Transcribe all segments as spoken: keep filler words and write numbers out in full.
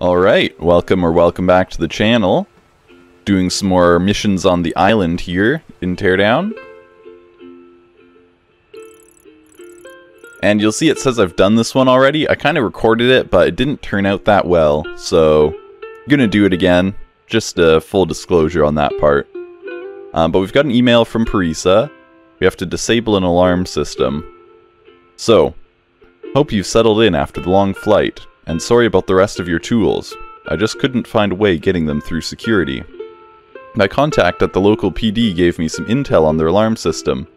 Alright, welcome or welcome back to the channel. Doing some more missions on the island here in Teardown. And you'll see it says I've done this one already. I kind of recorded it, but it didn't turn out that well. So, I'm going to do it again. Just a full disclosure on that part. Um, but we've got an email from Parisa. We have to disable an alarm system. So, hope you've settled in after the long flight. And sorry about the rest of your tools. I just couldn't find a way getting them through security. My contact at the local P D gave me some intel on their alarm system.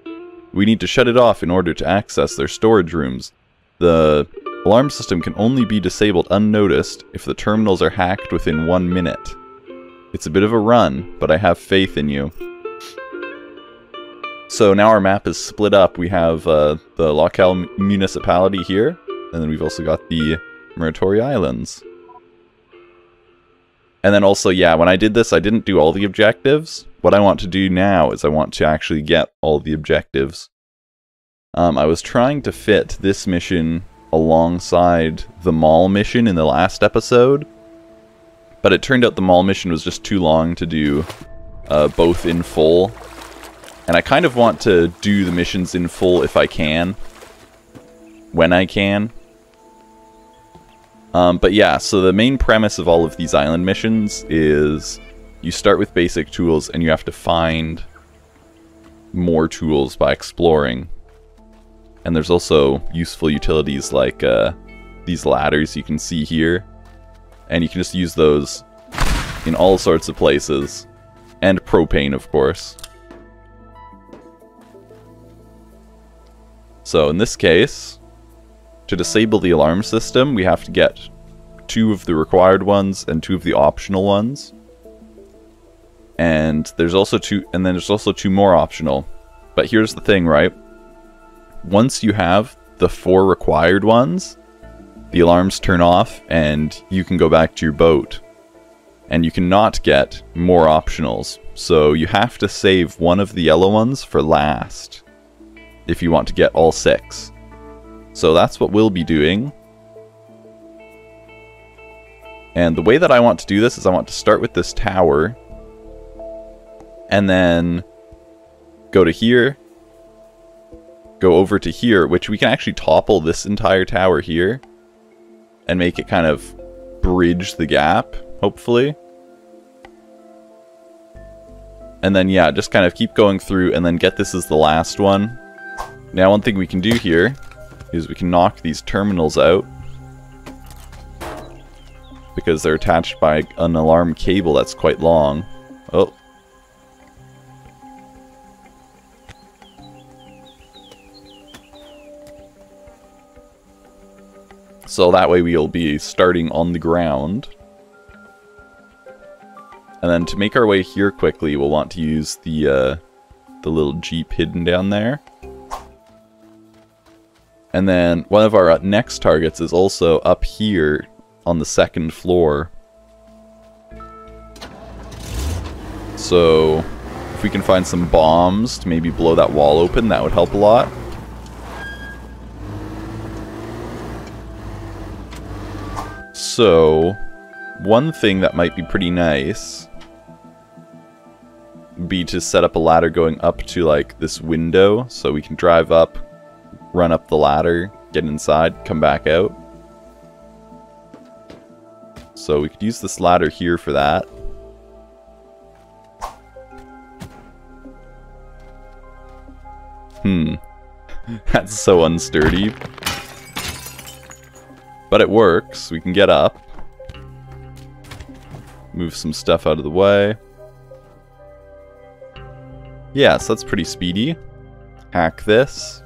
We need to shut it off in order to access their storage rooms. The alarm system can only be disabled unnoticed if the terminals are hacked within one minute. It's a bit of a run, but I have faith in you. So now our map is split up. We have uh, the local municipality here, and then we've also got the Muratory Islands. And then also, yeah, when I did this, I didn't do all the objectives. What I want to do now is I want to actually get all the objectives. Um, I was trying to fit this mission alongside the mall mission in the last episode, but it turned out the mall mission was just too long to do uh, both in full. And I kind of want to do the missions in full if I can, when I can. Um, but yeah, so the main premise of all of these island missions is you start with basic tools and you have to find more tools by exploring. And there's also useful utilities like uh, these ladders you can see here. And you can just use those in all sorts of places. And propane, of course. So in this case, to disable the alarm system, we have to get two of the required ones and two of the optional ones. And there's also two, and then there's also two more optional. But here's the thing, right? Once you have the four required ones, the alarms turn off and you can go back to your boat. And you cannot get more optionals. So you have to save one of the yellow ones for last if you want to get all six. So that's what we'll be doing. And the way that I want to do this is I want to start with this tower. And then go to here. Go over to here, which we can actually topple this entire tower here. And make it kind of bridge the gap, hopefully. And then, yeah, just kind of keep going through and then get this as the last one. Now, one thing we can do here is we can knock these terminals out because they're attached by an alarm cable that's quite long. Oh. So that way we'll be starting on the ground. And then to make our way here quickly, we'll want to use the, uh, the little jeep hidden down there. And then one of our next targets is also up here on the second floor. So if we can find some bombs to maybe blow that wall open, that would help a lot. So one thing that might be pretty nice would be to set up a ladder going up to like this window so we can drive up, run up the ladder, get inside, come back out. So we could use this ladder here for that. Hmm. That's so unsturdy. But it works. We can get up. Move some stuff out of the way. Yeah, so that's pretty speedy. Hack this.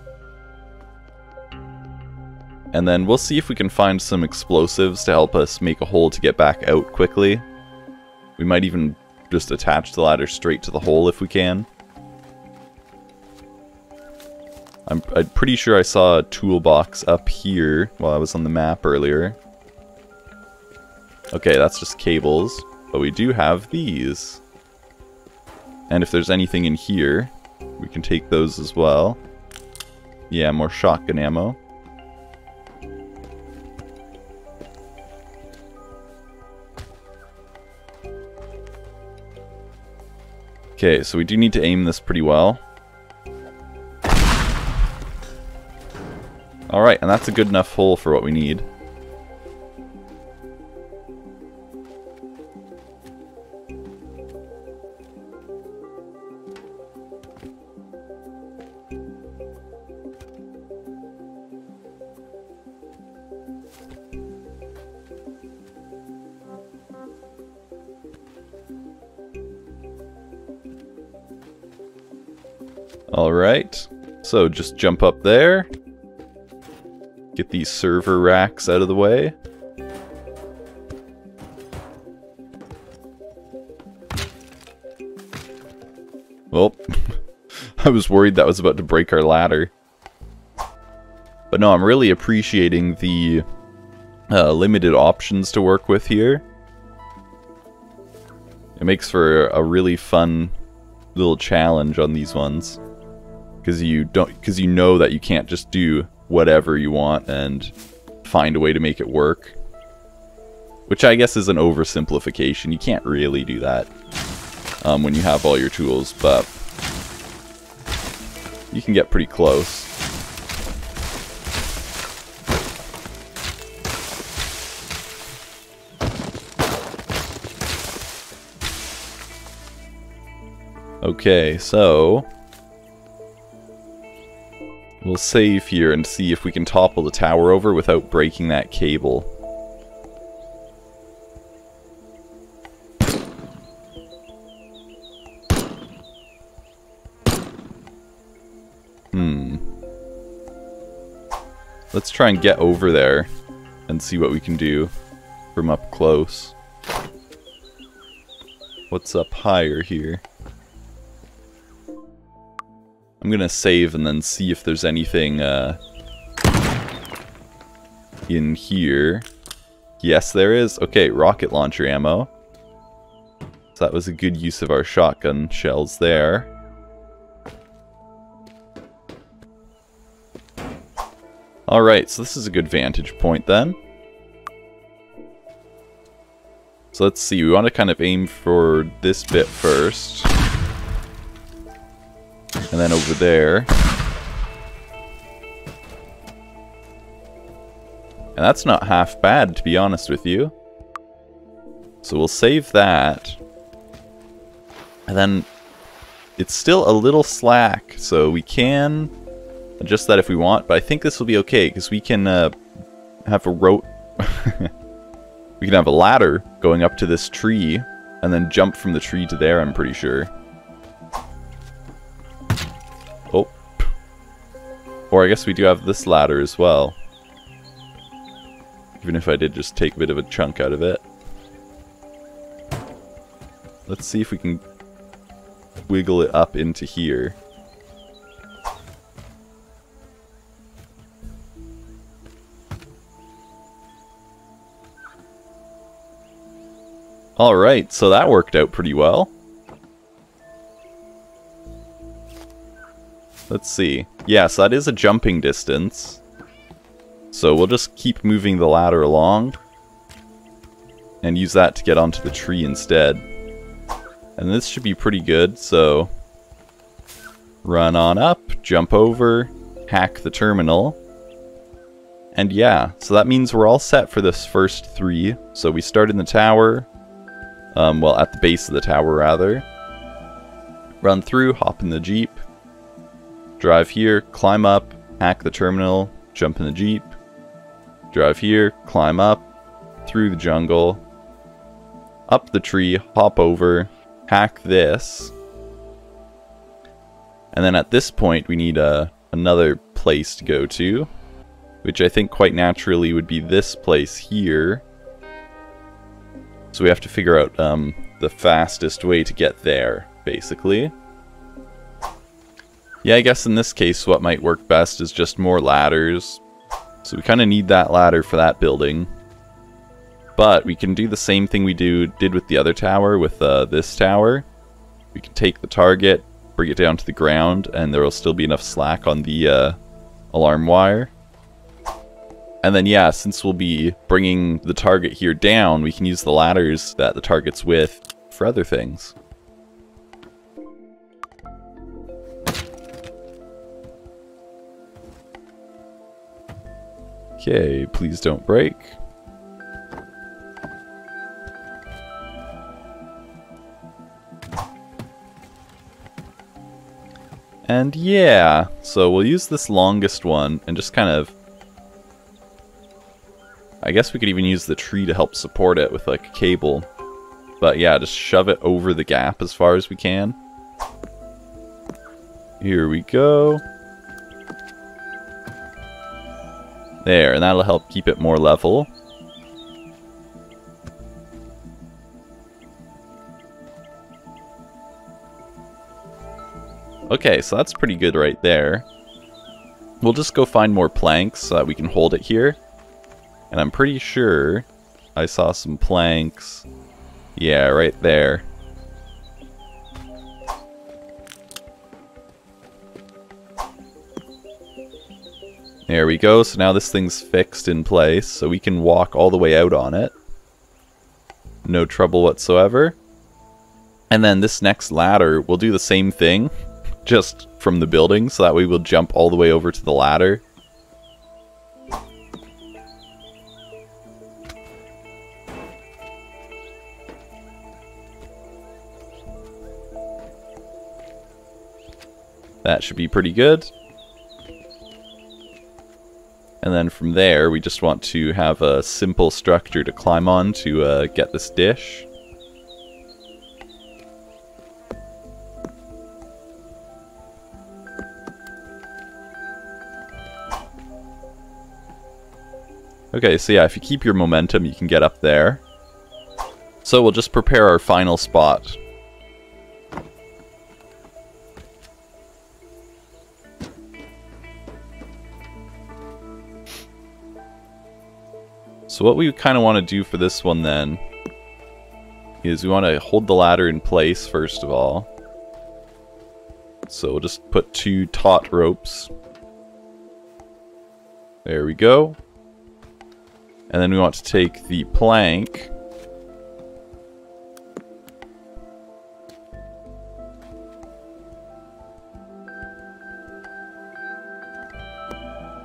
And then we'll see if we can find some explosives to help us make a hole to get back out quickly. We might even just attach the ladder straight to the hole if we can. I'm, I'm pretty sure I saw a toolbox up here while I was on the map earlier. Okay, that's just cables, but we do have these. And if there's anything in here, we can take those as well. Yeah, more shotgun ammo. Okay, so we do need to aim this pretty well. Alright, and that's a good enough hole for what we need. Alright, so just jump up there. Get these server racks out of the way. Well, I was worried that was about to break our ladder. But no, I'm really appreciating the uh, limited options to work with here. It makes for a really fun little challenge on these ones. Because you don't, because you know that you can't just do whatever you want and find a way to make it work. Which I guess is an oversimplification. You can't really do that um, when you have all your tools, but you can get pretty close. Okay, so we'll save here and see if we can topple the tower over without breaking that cable. Hmm. Let's try and get over there and see what we can do from up close. What's up higher here? I'm gonna save and then see if there's anything uh, in here. Yes, there is. Okay, rocket launcher ammo. So that was a good use of our shotgun shells there. Alright, so this is a good vantage point then. So let's see, we want to kind of aim for this bit first. And then over there. And that's not half bad, to be honest with you. So we'll save that. And then it's still a little slack, so we can adjust that if we want. But I think this will be okay, because we can uh, have a rope. We can have a ladder going up to this tree, and then jump from the tree to there, I'm pretty sure. Or I guess we do have this ladder as well. Even if I did just take a bit of a chunk out of it. Let's see if we can wiggle it up into here. Alright, so that worked out pretty well. Let's see. Yeah, so that is a jumping distance. So we'll just keep moving the ladder along. And use that to get onto the tree instead. And this should be pretty good, so run on up, jump over, hack the terminal. And yeah, so that means we're all set for this first three. So we start in the tower. Um, well, at the base of the tower, rather. Run through, hop in the Jeep. Drive here, climb up, hack the terminal, jump in the Jeep. Drive here, climb up, through the jungle, up the tree, hop over, hack this. And then at this point we need uh, another place to go to, which I think quite naturally would be this place here. So we have to figure out um, the fastest way to get there, basically. Yeah, I guess in this case what might work best is just more ladders. So we kind of need that ladder for that building. But we can do the same thing we do did with the other tower, with uh, this tower. We can take the target, bring it down to the ground, and there will still be enough slack on the uh, alarm wire. And then yeah, since we'll be bringing the target here down, we can use the ladders that the target's with for other things. Okay, please don't break. And yeah, so we'll use this longest one and just kind of... I guess we could even use the tree to help support it with like a cable. But yeah, just shove it over the gap as far as we can. Here we go. There, and that'll help keep it more level. Okay, so that's pretty good right there. We'll just go find more planks so that we can hold it here. And I'm pretty sure I saw some planks. Yeah, right there. There we go, so now this thing's fixed in place, so we can walk all the way out on it. No trouble whatsoever. And then this next ladder, we'll do the same thing, just from the building, so that way we'll jump all the way over to the ladder. That should be pretty good. And then from there, we just want to have a simple structure to climb on to uh, get this dish. Okay, so yeah, if you keep your momentum, you can get up there. So we'll just prepare our final spot. So what we kind of want to do for this one then is we want to hold the ladder in place first of all. So we'll just put two taut ropes. There we go. And then we want to take the plank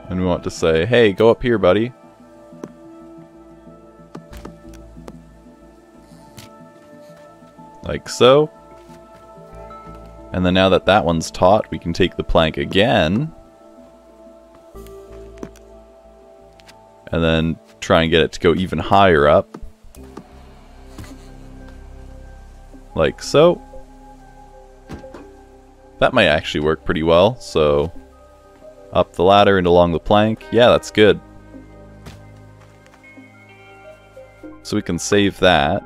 and we want to say, hey, go up here, buddy. Like so. And then now that that one's taut, we can take the plank again. And then try and get it to go even higher up. Like so. That might actually work pretty well. So up the ladder and along the plank. Yeah, that's good. So we can save that.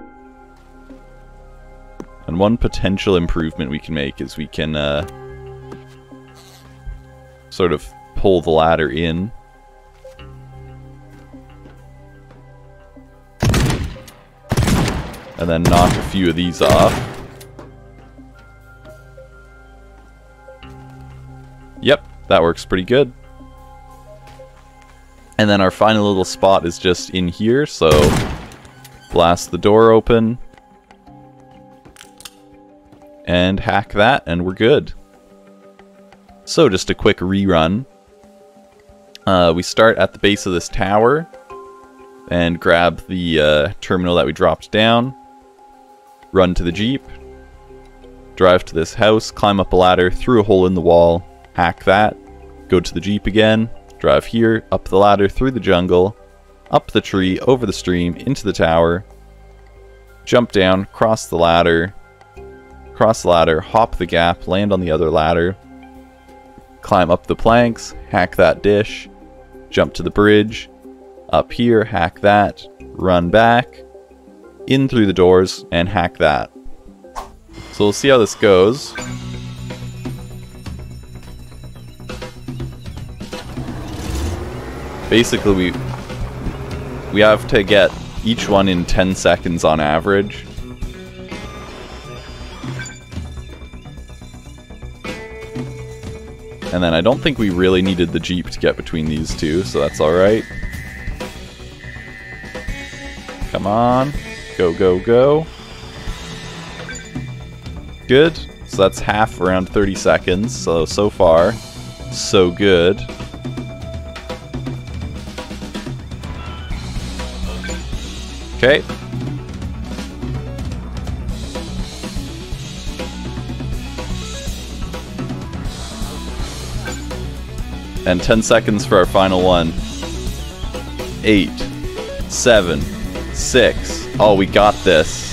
And one potential improvement we can make is we can uh, sort of pull the ladder in. And then knock a few of these off. Yep, that works pretty good. And then our final little spot is just in here, so blast the door open. And hack that, and we're good. So just a quick rerun. Uh, we start at the base of this tower, and grab the uh, terminal that we dropped down, run to the jeep, drive to this house, climb up a ladder, through a hole in the wall, hack that, go to the jeep again, drive here, up the ladder, through the jungle, up the tree, over the stream, into the tower, jump down, cross the ladder, cross the ladder, hop the gap, land on the other ladder, climb up the planks, hack that dish, jump to the bridge, up here, hack that, run back, in through the doors, and hack that. So we'll see how this goes. Basically, we, we have to get each one in ten seconds on average. And then I don't think we really needed the jeep to get between these two, so that's alright. Come on. Go, go, go. Good. So that's half, around thirty seconds. So, so far, so good. Okay. And ten seconds for our final one. Eight. Seven. Six. Oh, we got this.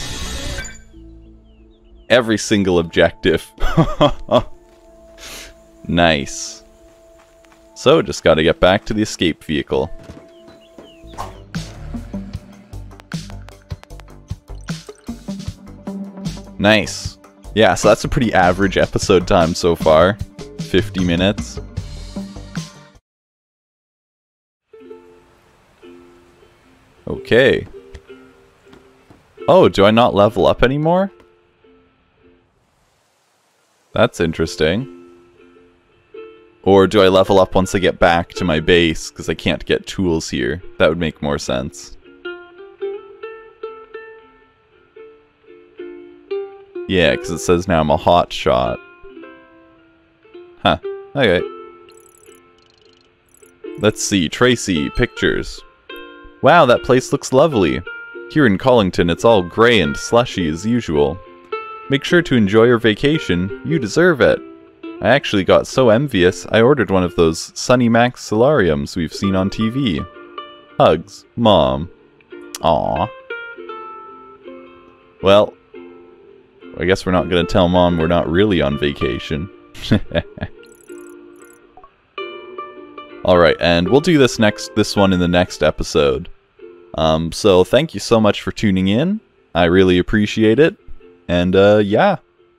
Every single objective. Nice. So, just gotta get back to the escape vehicle. Nice. Yeah, so that's a pretty average episode time so far. fifty minutes. Okay. Oh, do I not level up anymore? That's interesting. Or do I level up once I get back to my base, because I can't get tools here? That would make more sense. Yeah, because it says now I'm a hot shot. Huh. Okay. Let's see. Tracy, pictures. Wow, that place looks lovely. Here in Collington, it's all grey and slushy as usual. Make sure to enjoy your vacation. You deserve it. I actually got so envious, I ordered one of those Sunny Max solariums we've seen on T V. Hugs, Mom. Aww. Well, I guess we're not going to tell Mom we're not really on vacation. Alright, and we'll do this next, this one in the next episode. Um, so thank you so much for tuning in. I really appreciate it. And, uh, yeah.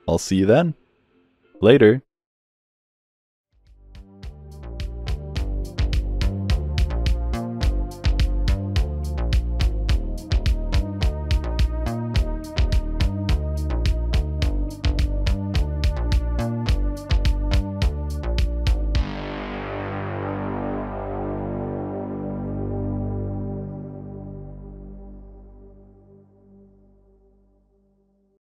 I'll see you then. Later.